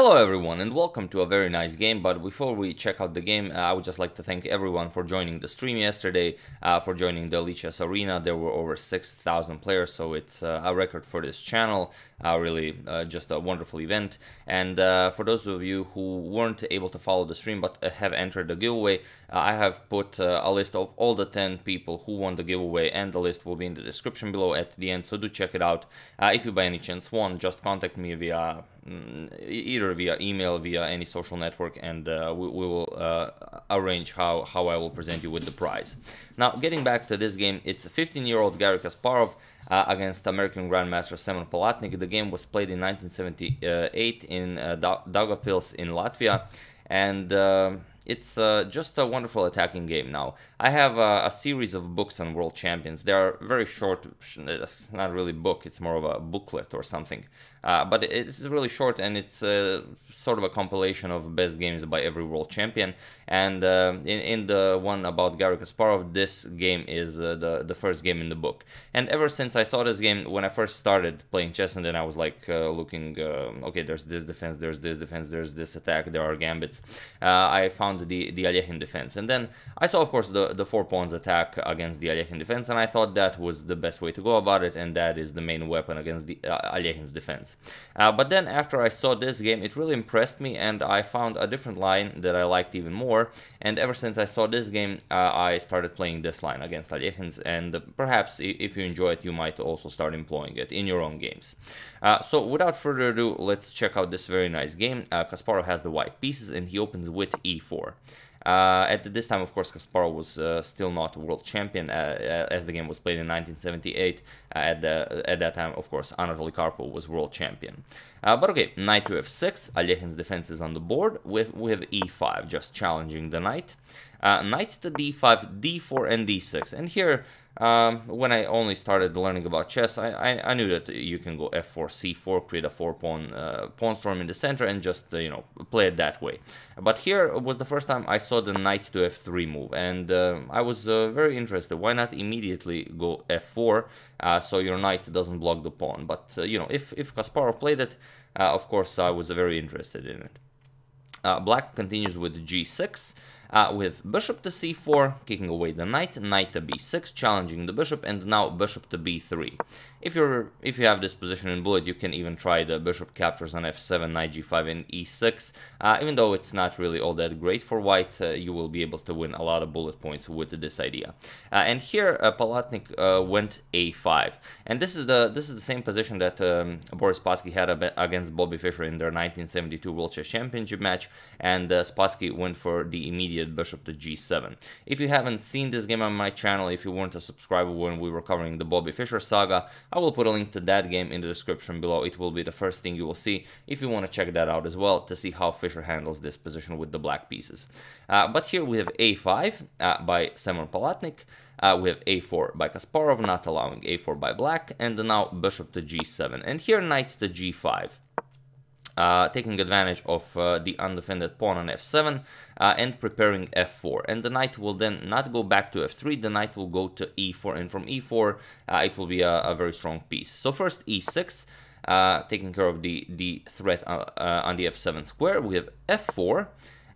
Hello everyone and welcome to a very nice game, but before we check out the game, I would just like to thank everyone for joining the stream yesterday, for joining the Lichess Arena. There were over 6,000 players, so it's a record for this channel, really just a wonderful event. And for those of you who weren't able to follow the stream but have entered the giveaway, I have put a list of all the 10 people who won the giveaway, and the list will be in the description below at the end, so do check it out. If you by any chance won, just contact me via either via email, via any social network, and we will arrange how I will present you with the prize. Now, getting back to this game, it's a 15-year-old Gary Kasparov against American Grandmaster Simon Palatnik. The game was played in 1978 in Daugavpils in Latvia, and it's just a wonderful attacking game. Now, I have a series of books on world champions. They are very short, not really book, it's more of a booklet or something. But it's really short, and it's sort of a compilation of best games by every world champion. And in the one about Gary Kasparov, this game is the first game in the book. And ever since I saw this game, when I first started playing chess, and then I was like looking, okay, there's this defense, there's this defense, there's this attack, there are gambits. I found the Alekhine defense. And then I saw, of course, the four pawns attack against the Alekhine defense, and I thought that was the best way to go about it, and that is the main weapon against the Alekhine's defense. But then after I saw this game, it really impressed me, and I found a different line that I liked even more, and ever since I saw this game, I started playing this line against Alekhine's, and perhaps if you enjoy it, you might also start employing it in your own games. So without further ado, let's check out this very nice game. Kasparov has the white pieces, and he opens with e4. At this time, of course, Kasparov was still not world champion, as the game was played in 1978. At that time, of course, Anatoly Karpov was world champion. But okay, knight to f6, Alekhine's defense is on the board with e5, just challenging the knight. Knight to d5, d4, and d6. And here, when I only started learning about chess, I knew that you can go f4, c4, create a four-pawn pawn storm in the center, and just you know, play it that way. But here was the first time I saw the knight to f3 move, and I was very interested. Why not immediately go f4, so your knight doesn't block the pawn? But you know, if Kasparov played it, of course I was very interested in it. Black continues with g6. With bishop to c4, kicking away the knight, knight to b6, challenging the bishop, and now bishop to b3. If you have this position in bullet, you can even try the bishop captures on f7, knight g5, and e6. Even though it's not really all that great for white, you will be able to win a lot of bullet points with this idea. And here Palatnik went a5, and this is the same position that Boris Spassky had against Bobby Fischer in their 1972 World Chess Championship match, and Spassky went for the immediate bishop to g7. If you haven't seen this game on my channel, if you weren't a subscriber when we were covering the Bobby Fischer saga, I will put a link to that game in the description below. It will be the first thing you will see if you want to check that out as well, to see how Fischer handles this position with the black pieces. But here we have a5 by Simon Palatnik. We have a4 by Kasparov, not allowing a4 by black, and now bishop to g7. And here knight to g5. Taking advantage of the undefended pawn on f7 and preparing f4. And the knight will then not go back to f3, the knight will go to e4, and from e4 it will be a very strong piece. So first e6, taking care of the threat on the f7 square. We have f4,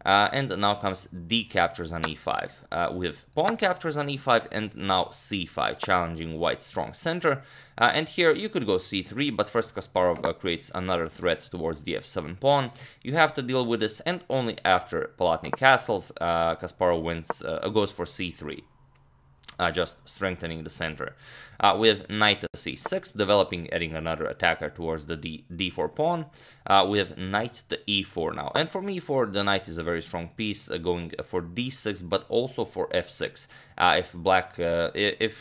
and now comes d captures on e5. We have pawn captures on e5, and now c5, challenging white's strong center. And here you could go c3, but first Kasparov creates another threat towards the f7 pawn. You have to deal with this, and only after Palatnik castles, Kasparov goes for c3, just strengthening the center. With knight to c6, developing, adding another attacker towards the d4 pawn. With knight to e4 now. And from e4, the knight is a very strong piece, going for d6, but also for f6. If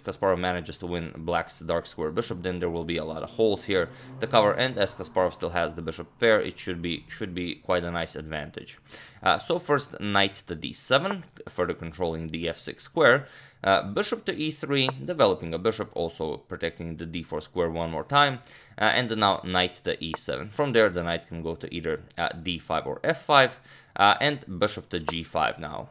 Kasparov manages to win black's dark square bishop, then there will be a lot of holes here to cover, and as Kasparov still has the bishop pair, it should be quite a nice advantage. So first knight to d7, further controlling the f6 square. Bishop to e3, developing a bishop, also protecting the d4 square one more time, and now knight to e7. From there, the knight can go to either d5 or f5, and bishop to g5 now,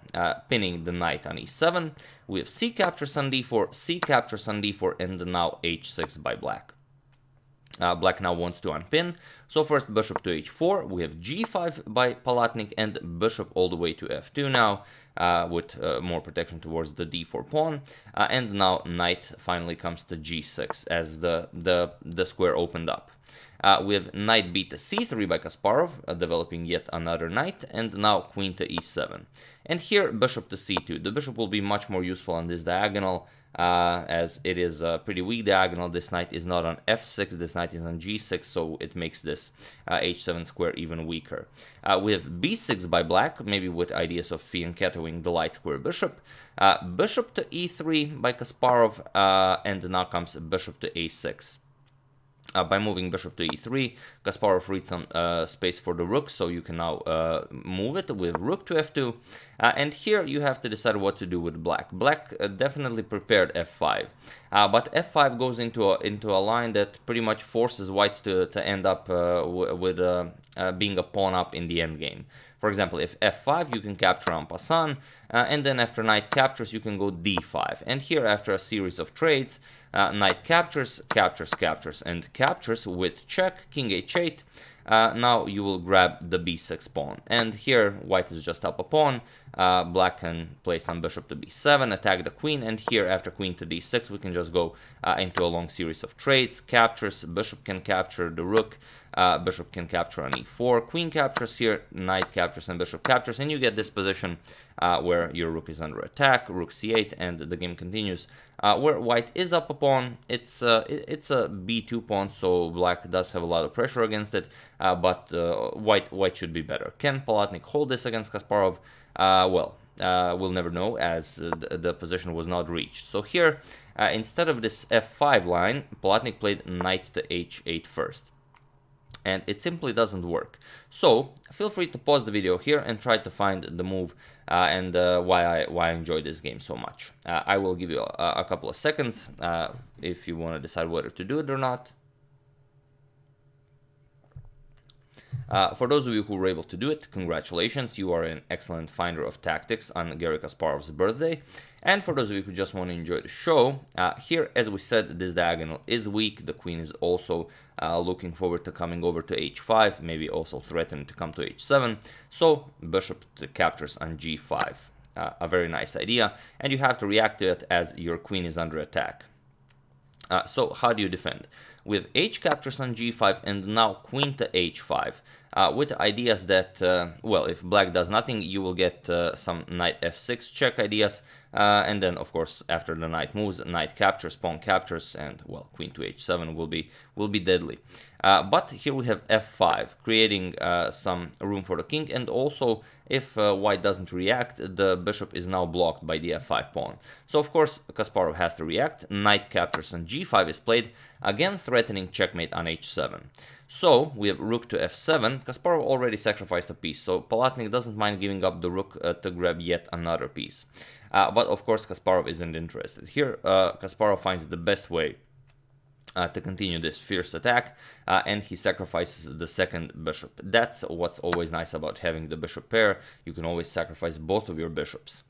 pinning the knight on e7. We have c captures on d4, and now h6 by black. Black now wants to unpin, so first bishop to h4, we have g5 by Palatnik, and bishop all the way to f2 now, with more protection towards the d4 pawn, and now knight finally comes to g6 as the square opened up. We have knight b to c3 by Kasparov, developing yet another knight, and now queen to e7. And here, bishop to c2. The bishop will be much more useful on this diagonal, as it is a pretty weak diagonal. This knight is not on f6, this knight is on g6, so it makes this h7 square even weaker. We have b6 by black, maybe with ideas of fianchettoing the light square bishop. Bishop to e3 by Kasparov, and now comes bishop to a6. By moving bishop to e3, Kasparov freed some space for the rook, so you can now move it with rook to f2. And here you have to decide what to do with black. Black definitely prepared f5, but f5 goes into a line that pretty much forces white to end up with being a pawn up in the endgame. For example, if f5, you can capture en passant, and then after knight captures, you can go d5. And here, after a series of trades, knight captures, captures, captures, and captures with check, king h8. Now you will grab the b6 pawn. And here, white is just up a pawn. Black can play some bishop to b7, attack the queen, and here, after queen to d6, we can just go into a long series of trades, captures, bishop can capture the rook, bishop can capture on e4, queen captures here, knight captures, and bishop captures, and you get this position where your rook is under attack, rook c8, and the game continues. Where white is up a pawn, it's a b2 pawn, so black does have a lot of pressure against it, but white should be better. Can Palatnik hold this against Kasparov? Well, we'll never know, as the position was not reached. So here, instead of this f5 line, Palatnik played knight to h8 first. And it simply doesn't work. So feel free to pause the video here and try to find the move and why I enjoy this game so much. I will give you a couple of seconds if you want to decide whether to do it or not. For those of you who were able to do it, congratulations, you are an excellent finder of tactics on Gary Kasparov's birthday. And for those of you who just want to enjoy the show, here, as we said, this diagonal is weak. The queen is also looking forward to coming over to h5, maybe also threatened to come to h7. So bishop captures on g5, a very nice idea. And you have to react to it as your queen is under attack. So how do you defend? With h captures on g5 and now queen to h5, with ideas that, well, if black does nothing, you will get some knight f6 check ideas, and then, of course, after the knight moves, knight captures, pawn captures, and, well, queen to h7 will be deadly. But here we have f5, creating some room for the king, and also, if white doesn't react, the bishop is now blocked by the f5 pawn. So, of course, Kasparov has to react, knight captures on g5 is played, again threatening checkmate on h7. So, we have rook to f7, Kasparov already sacrificed a piece, so Palatnik doesn't mind giving up the rook to grab yet another piece. But, of course, Kasparov isn't interested. Here, Kasparov finds the best way to continue this fierce attack, and he sacrifices the second bishop. That's what's always nice about having the bishop pair. You can always sacrifice both of your bishops.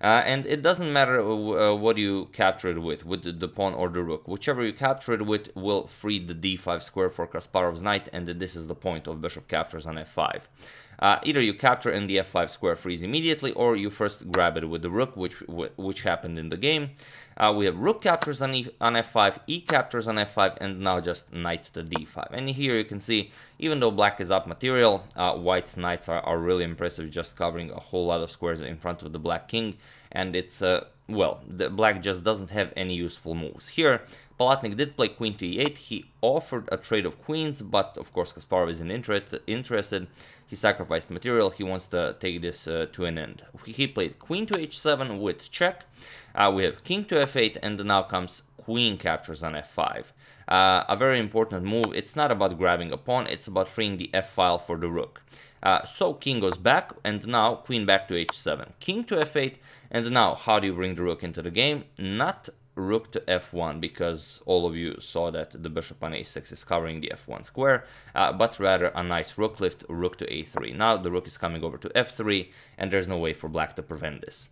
And it doesn't matter what you capture it with the pawn or the rook. Whichever you capture it with will free the d5 square for Kasparov's knight, and this is the point of bishop captures on f5. Either you capture and the f5 square frees immediately, or you first grab it with the rook, which happened in the game. We have rook captures on f5, e captures on f5, and now just knight to d5. And here you can see, even though black is up material, white's knights are really impressive, just covering a whole lot of squares in front of the black king. And it's, well, the black just doesn't have any useful moves. Here, Palatnik did play queen to e8. He offered a trade of queens, but of course Kasparov isn't interested. He sacrificed material. He wants to take this to an end. He played queen to h7 with check. We have king to f8, and now comes queen captures on f5. A very important move. It's not about grabbing a pawn. It's about freeing the f-file for the rook. So king goes back, and now queen back to h7, king to f8, and now how do you bring the rook into the game? Not rook to f1 because all of you saw that the bishop on a6 is covering the f1 square, but rather a nice rook lift, rook to a3. Now the rook is coming over to f3, and there's no way for black to prevent this.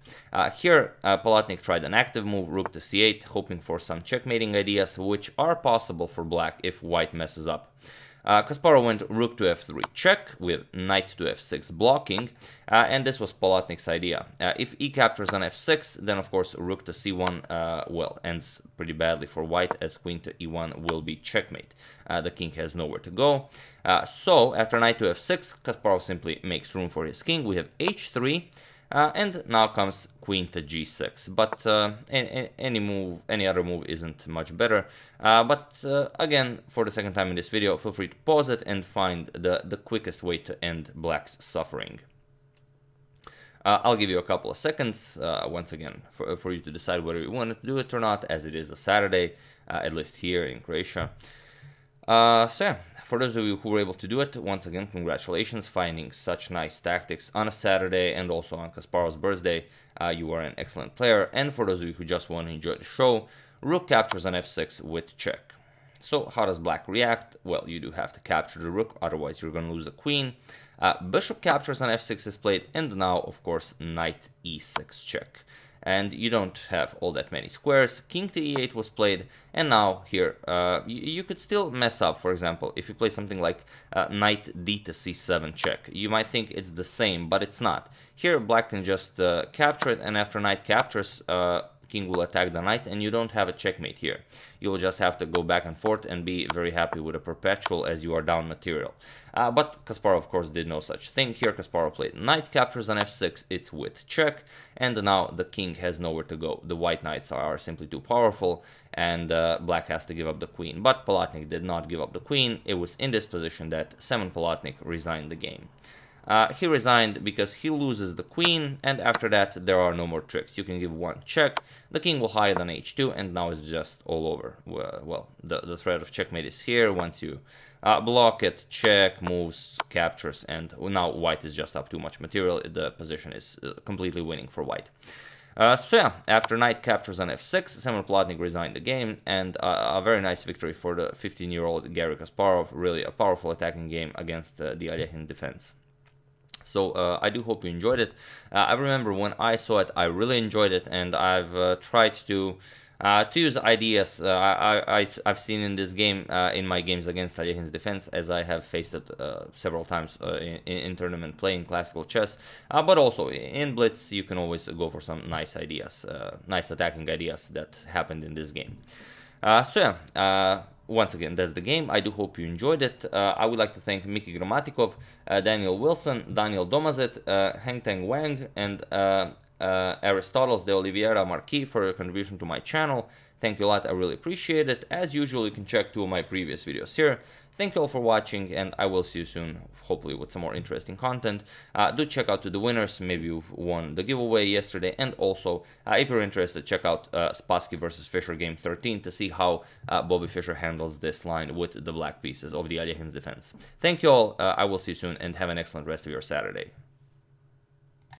Here Palatnik tried an active move, rook to c8, hoping for some checkmating ideas, which are possible for black if white messes up. Kasparov went rook to f3 check with knight to f6 blocking, and this was Palatnik's idea. If e captures on f6, then of course rook to c1 well, ends pretty badly for white, as queen to e1 will be checkmate. The king has nowhere to go. So after knight to f6, Kasparov simply makes room for his king. We have h3, and now comes queen to g6, but any other move isn't much better. But again, for the second time in this video, feel free to pause it and find the quickest way to end black's suffering. I'll give you a couple of seconds, once again, for you to decide whether you want to do it or not, as it is a Saturday, at least here in Croatia. So yeah, for those of you who were able to do it, once again, congratulations, finding such nice tactics on a Saturday and also on Kasparov's birthday. You are an excellent player. And for those of you who just want to enjoy the show, rook captures on f6 with check. So how does black react? Well, you do have to capture the rook, otherwise you're going to lose the queen. Bishop captures on f6 is played, and now, of course, knight e6 check. And you don't have all that many squares. King to e8 was played, and now here you could still mess up. For example, if you play something like knight d to c7 check, you might think it's the same, but it's not. Here black can just capture it, and after knight captures, king will attack the knight, and you don't have a checkmate here. You will just have to go back and forth and be very happy with a perpetual, as you are down material. But Kasparov, of course, did no such thing. Here Kasparov played knight captures on f6, it's with check, and now the king has nowhere to go. The white knights are simply too powerful, and black has to give up the queen. But Palatnik did not give up the queen. It was in this position that Simon Palatnik resigned the game. He resigned because he loses the queen, and after that there are no more tricks. You can give one check, the king will hide on h2, and now it's just all over. Well, the threat of checkmate is here. Once you block it, check, moves, captures, and now white is just up too much material. The position is completely winning for white. So yeah, after knight captures on f6, Simon Palatnik resigned the game, and a very nice victory for the 15-year-old Gary Kasparov. Really a powerful attacking game against the Alekhine defense. So I do hope you enjoyed it. I remember when I saw it, I really enjoyed it, and I've tried to use ideas I've seen in this game, in my games against Alekhine's defense, as I have faced it several times in tournament playing classical chess, but also in Blitz. You can always go for some nice ideas, nice attacking ideas that happened in this game. So yeah. Once again, that's the game. I do hope you enjoyed it. I would like to thank Miki Gramatikov, Daniel Wilson, Daniel Domazet, Heng Tang Wang, and Aristotle's de Oliveira Marquis for your contribution to my channel. Thank you a lot, I really appreciate it. As usual, you can check two of my previous videos here. Thank you all for watching, and I will see you soon, hopefully with some more interesting content. Do check out to the winners. Maybe you've won the giveaway yesterday, and also, if you're interested, check out Spassky versus Fischer game 13 to see how Bobby Fischer handles this line with the black pieces of the Alekhine's defense. Thank you all, I will see you soon, and have an excellent rest of your Saturday.